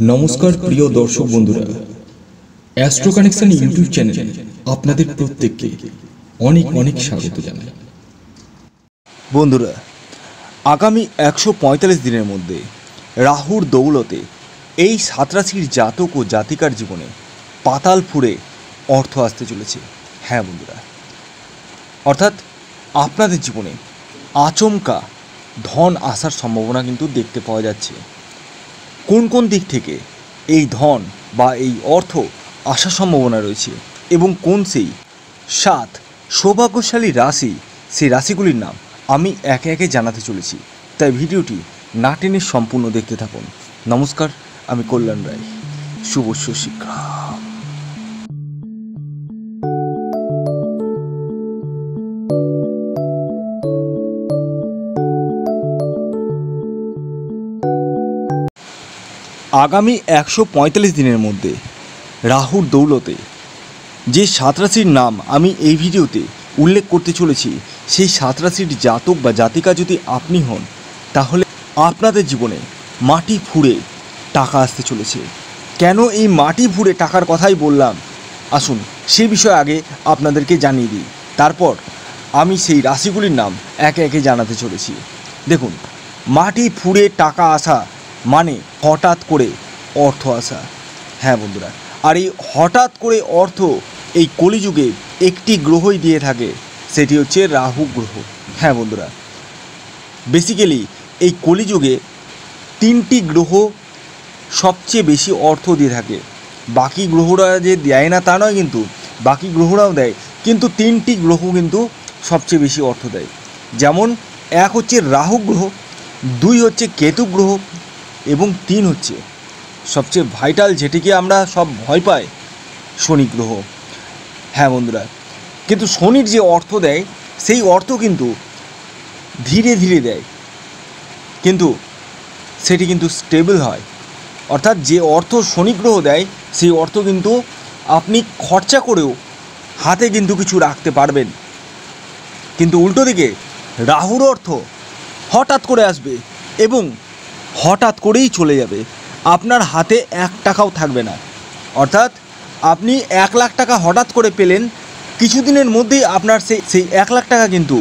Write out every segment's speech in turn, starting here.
नमस्कार प्रिय दर्शक बंधुरा एस्ट्रो कनेक्शन यूट्यूब चैनल आपनादेर प्रत्येकके अनेक अनेक स्वागत जानाई। बंधुरा आगामी 145 दिनेर मध्य राहुर दौलते एई सात राशिर जातक ओ जातिकार जीवने पाताल फुरे अर्थ आसते चलेछे। हाँ बंधुरा, अर्थात आपनादेर जीवने आचमका धन आसार सम्भावना किन्तु देखते पावा जाच्छे। कोन कोन दिक थेके एई धन बा एई अर्थ आसार सम्भावना रयेछे एबं कोन सेई सात सौभाग्यशाली राशि सेई राशिगुलिर नाम आमी एके एके जानाते चलेछि, ताई भिडियोटी ना टेने सम्पूर्ण देखते थाकुन। नमस्कार, आमी कल्याण राय, शुभ शिक्षा। आगामी 145 दिन मध्य राहुर दौलते जे सात राशिर नाम आमी एई भिडियोते उल्लेख करते चलेछि सेई सात राशिर जातक बा जातिका यदि आपनी हन ताहले आपनादेर जीवने माटी फुड़े टाका आसते चलेछे। केन एई माटी फुड़े टाकार कथाई बोल्लाम, आसुन सेई विषय आगे आपनादेरके जानिये दिई, तारपर आमी सेई राशिगुलिर नाम एके एके जानाते चलेछि। देखुन, माटी फुड़े टाका आसा माने हठात करे अर्थ आसा। हाँ बंधुरा, और ये हठात करे अर्थ ये कलिजुगे एकटी ग्रहई दिए थाके, सेटी होच्छे राहु ग्रह। हाँ बंधुरा, बेसिकली ये कलिजुगे तीनटी ग्रह सबचेये बेशी अर्थ दिए थाके। बाकी ग्रहरा जे देय ना ता नय, किन्तु बाकी ग्रहराओ देय, किन्तु तीनटी ग्रह किन्तु सबचेये बेशी अर्थ देय। जेमन एक होच्छे राहु ग्रह, दुई होच्छे केतु ग्रह एवं तीन होच्छे सबचेये भाइटाल जेटिके आमरा सब भय पाई शनि ग्रह। हाँ बंधुरा, किन्तु शनिर जे अर्थ देय सेई अर्थ किन्तु धीरे धीरे देय, किन्तु सेटी किन्तु स्टेबल हय। अर्थात जे अर्थ शनि ग्रह देय सेई अर्थ किन्तु आपनी खर्चा करेओ हाते किन्तु किछु राखते पारबेन, किन्तु उल्टो दिके राहुर अर्थ हठात् करे आसबे एवं हठात करेई चले जाबे, आपनार हाथे एक टाकाओ थाकबे ना। अर्थात आपनी 1 लाख टाका हठात करे पेलेन, किछुदिनेर मध्येई आपनार सेई 1 लाख टाका किन्तु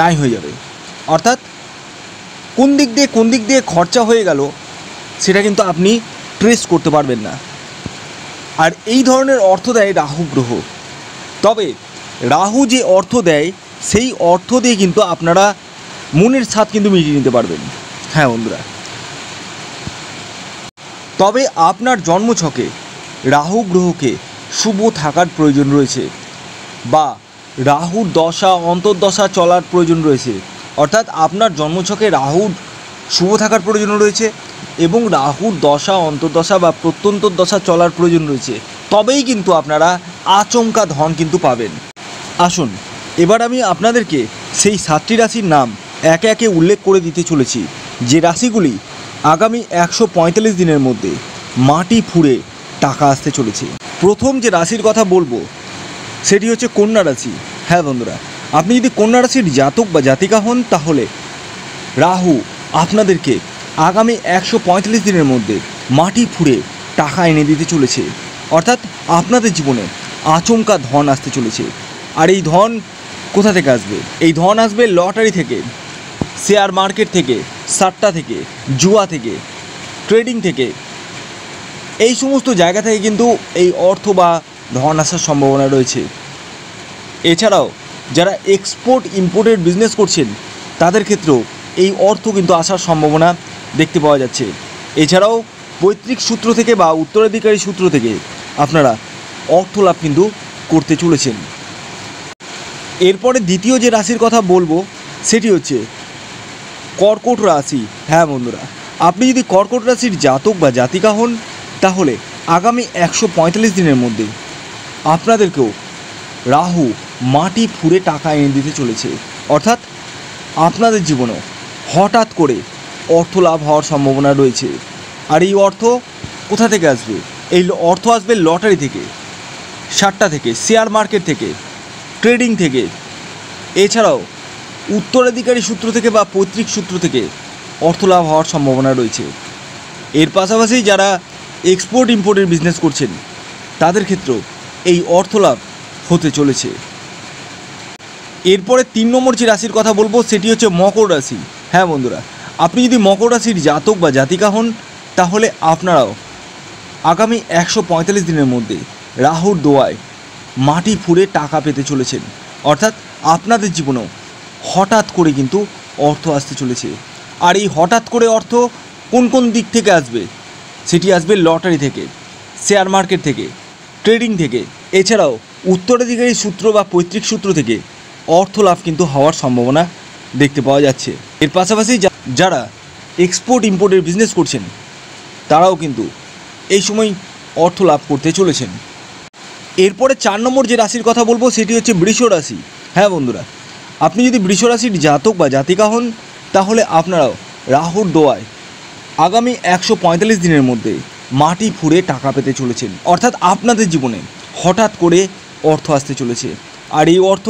नाई हये जाबे। अर्थात कोन दिक दिए खर्चा हये गेलो सेटा किन्तु आपनी ट्रेस करते पारबेन ना। आर एई धरनेर अर्थ देय राहु ग्रह। तबे राहु जे अर्थ देय सेई अर्थ दिए किन्तु आपनारा मनेर छाद किन्तु मिटिये निते पारबेन। हाँ बंधुरा, तबे आपनार जन्मछके राहु ग्रह के शुभ थाकार प्रयोजन रयेछे बा राहु दशा अंतर्दशा चलार प्रयोजन रयेछे। अर्थात आपनार जन्मछके राहु शुभ थाकार प्रयोजन रयेछे एबं राहु दशा अंतर्दशा बा प्रत्यंतर्दशा चलार प्रयोजन रयेछे, तबेई किन्तु आपनारा आचमका धन किन्तु पाबेन। आसुन एबार आमी आपनादेरके सेई सातटी राशिर नाम एके एके उल्लेख करे दिते चलेछि, जे राशिगुली आगामी 145 दिन मध्य माटी फुड़े टाका आसते चलेछे। प्रथम जो राशिर कथा बोलबो सेटी होच्छे कन्या राशि। हाँ बंधुरा, आपनि यदि कन्या राशिर जातक बा जातिका हन ताहले राहु आपनादेरके आगामी 145 दिन मध्य माटी फुड़े टाका एने दिते चलेछे। अर्थात आपनादेर जीवने आचमका धन आसते चलेछे। और एई धन कोथा थेके आसबे? एई धन आसबे लटारि थेके, शेयर मार्केट थेके, सट्टा थेके, जुआ थेके, ट्रेडिंग थेके, एई समस्त जायगा थेके किन्तु एई अर्थ बा धन आसार सम्भावना रयेछे। एछाड़ाओ जारा एक्सपोर्ट इम्पोर्टेड बिजनेस करछेन तादेर क्षेत्रेओ एई अर्थ किन्तु आसार सम्भावना देखते पावा जाच्छे। एछाड़ाओ पैतृक सूत्र थेके बा उत्तराधिकारी सूत्र थेके आपनारा अर्थ लाभ किन्तु करते चलेछेन। एरपरे द्वितीय जे राशिर कथा बोलबो सेटी होच्छे कर्कट राशि। हाँ बंधुरा, आपनि यदि कर्कट राशिर जातक बा जातिका हन ताहले आगामी 145 दिनेर मध्य आपनादेरकेओ राहु माटी फुड़े टाका एने दिते चलेछे। अर्थात आपनादेर जीवने हठात् करे अर्थ लाभ होवार सम्भावना रयेछे। और एई अर्थ कोथा थेके आसबे? एई अर्थ आसबे लटारि थेके, सट्टा थेके, शेयर मार्केट थेके, ट्रेडिंग थेके, एछाड़ाओ उत्तराधिकारी सूत्र थेके बा पैतृक सूत्र थेके अर्थ लाभ होवार सम्भावना रयेछे। एर पाशापाशि जारा एक्सपोर्ट इम्पोर्टर बिजनेस करছেন তাদের ক্ষেত্রেও এই অর্থ লাভ হতে চলেছে। এরপরে ৩ নম্বর যে রাশির কথা বলবো সেটি হচ্ছে মকর রাশি। হ্যাঁ বন্ধুরা, আপনি যদি মকর রাশির জাতক বা জাতিকা হন তাহলে আপনারাও আগামী ১৪৫ দিনের মধ্যে রাহুর দোয়ায় মাটি ফুঁড়ে টাকা পেতে চলেছেন, অর্থাৎ আপনাদের জীবনেও হঠাৎ করে কিন্তু অর্থ আসতে চলেছে। আর এই হঠাৎ করে অর্থ কোন কোন দিক থেকে আসবে, সেটি আসবে লটারি থেকে, শেয়ার মার্কেট থেকে, ট্রেডিং থেকে, এছাড়াও উত্তরাধিকারী সূত্র বা পৈতৃক সূত্র থেকে অর্থ লাভ কিন্তু হওয়ার সম্ভাবনা দেখতে পাওয়া যাচ্ছে। এর পাশাপাশি যারা এক্সপোর্ট ইম্পোর্টের বিজনেস করছেন তারাও কিন্তু এই সময় অর্থ লাভ করতে চলেছেন। এরপরে ৪ নম্বর যে রাশির কথা বলবো সেটি হচ্ছে বৃষ রাশি। হ্যাঁ বন্ধুরা, আপনি যদি বৃষ রাশির জাতক বা জাতিকা হন তাহলে আপনারাও রাহুর দোয়ায় আগামী ১৪৫ দিনের মধ্যে মাটি ফুঁড়ে টাকা পেতে চলেছেন, অর্থাৎ আপনাদের জীবনে হঠাৎ করে অর্থ আসতে চলেছে। আর এই অর্থ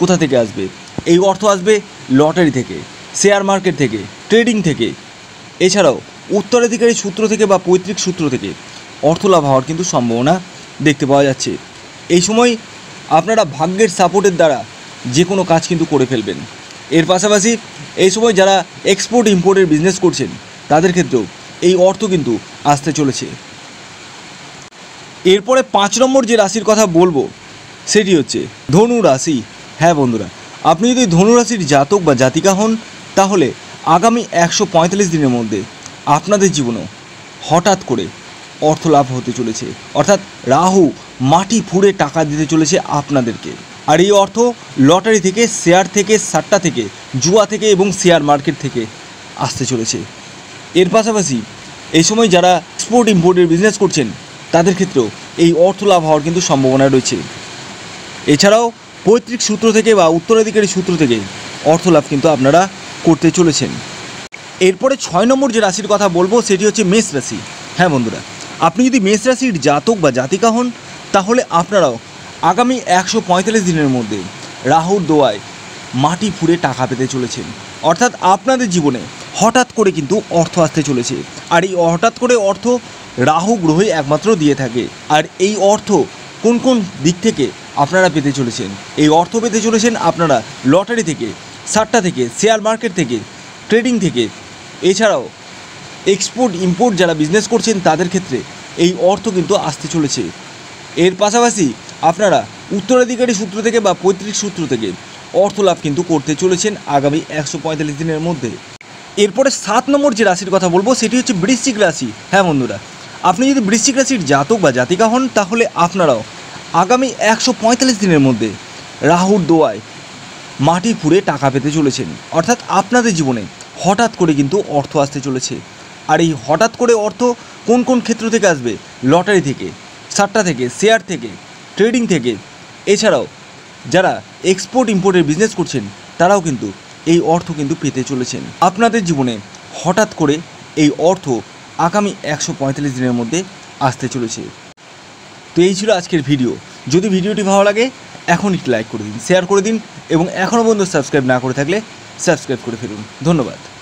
কোথা থেকে আসবে? এই অর্থ আসবে লটারি থেকে, শেয়ার মার্কেট থেকে, ট্রেডিং থেকে, এছাড়াও উত্তরাধিকারী সূত্র থেকে বা পৈতৃক সূত্র থেকে অর্থ লাভ হওয়ার কিন্তু সম্ভাবনা দেখতে পাওয়া যাচ্ছে। এই সময় আপনারা ভাগ্যের সাপোর্টের দ্বারা যে কোনো কাজ কিন্তু করে ফেলবেন। এর পাশাপাশি এই সময় যারা এক্সপোর্ট ইম্পোর্টের বিজনেস করছেন তাদের ক্ষেত্রেও এই অর্থ কিন্তু আসতে চলেছে। এরপরে ৫ নম্বর যে রাশির কথা বলবো সেটি হচ্ছে ধনু রাশি। হ্যাঁ বন্ধুরা, আপনি যদি ধনু রাশির জাতক বা জাতিকা হন তাহলে আগামী ১৪৫ দিনের মধ্যে আপনাদের জীবনেও হঠাৎ করে অর্থ লাভ হতে চলেছে, অর্থাৎ রাহু মাটি ফুঁড়ে টাকা দিতে চলেছে আপনাদেরকে। আর এই অর্থ লটারি থেকে, শেয়ার থেকে, সাট্টা থেকে, জুয়া থেকে এবং শেয়ার মার্কেট থেকে আসতে চলেছে। এর পাশাপাশি এই সময় যারা এক্সপোর্ট ইম্পোর্টের বিজনেস করছেন তাদের ক্ষেত্রেও এই অর্থ লাভ হওয়ার কিন্তু সম্ভাবনা রয়েছে। এছাড়াও পৈতৃক সূত্র থেকে বা উত্তরাধিকারী সূত্র থেকে অর্থ লাভ কিন্তু আপনারা করতে চলেছেন। এরপরে ৬ নম্বর যে রাশির কথা বলবো সেটি হচ্ছে মেষ রাশি। হ্যাঁ বন্ধুরা, আপনি যদি মেষ রাশির জাতক বা জাতিকা হন তাহলে আপনারাও আগামী ১৪৫ দিনের মধ্যে রাহুর দোয়ায় মাটি ফুঁড়ে টাকা পেতে চলেছেন, অর্থাৎ আপনাদের জীবনে হঠাৎ করে কিন্তু অর্থ আসতে চলেছে। আর এই হঠাৎ করে অর্থ রাহু গ্রহই একমাত্র দিয়ে থাকে। আর এই অর্থ কোন কোন দিক থেকে আপনারা পেতে চলেছেন? এই অর্থ পেতে চলেছেন আপনারা লটারি থেকে, সাট্টা থেকে, শেয়ার মার্কেট থেকে, ট্রেডিং থেকে, এছাড়াও এক্সপোর্ট ইম্পোর্ট যারা বিজনেস করছেন তাদের ক্ষেত্রে এই অর্থ কিন্তু আসতে চলেছে। এর পাশাপাশি আপনারা উত্তরাধিকারী সূত্র থেকে বা পৈতৃক সূত্র থেকে অর্থ লাভ কিন্তু করতে চলেছেন আগামী ১৪৫ দিনের মধ্যে। এরপরে ৭ নম্বর যে রাশির কথা বলবো সেটি হচ্ছে বৃশ্চিক রাশি। হ্যাঁ বন্ধুরা, আপনি যদি বৃশ্চিক রাশির জাতক বা জাতিকা হন তাহলে আপনারাও আগামী ১৪৫ দিনের মধ্যে রাহুর দোয়ায় মাটি ফুঁড়ে টাকা পেতে চলেছেন, অর্থাৎ আপনাদের জীবনে হঠাৎ করে কিন্তু অর্থ আসতে চলেছে। আর এই হঠাৎ করে অর্থ কোন কোন ক্ষেত্র থেকে আসবে? লটারি থেকে, সাট্টা থেকে, শেয়ার থেকে, ট্রেডিং থেকে, এছাড়াও যারা এক্সপোর্ট ইম্পোর্টের বিজনেস করছেন তারাও কিন্তু এই অর্থ কিন্তু পেতে চলেছেন। আপনাদের জীবনে হঠাৎ করে এই অর্থ আগামী ১৪৫ দিনের মধ্যে আসতে চলেছে। তো এই ছিল আজকের ভিডিও। যদি ভিডিওটি ভালো লাগে এখন একটি লাইক করে দিন, শেয়ার করে দিন এবং এখনও পর্যন্ত সাবস্ক্রাইব না করে থাকলে সাবস্ক্রাইব করে ফেলুন। ধন্যবাদ।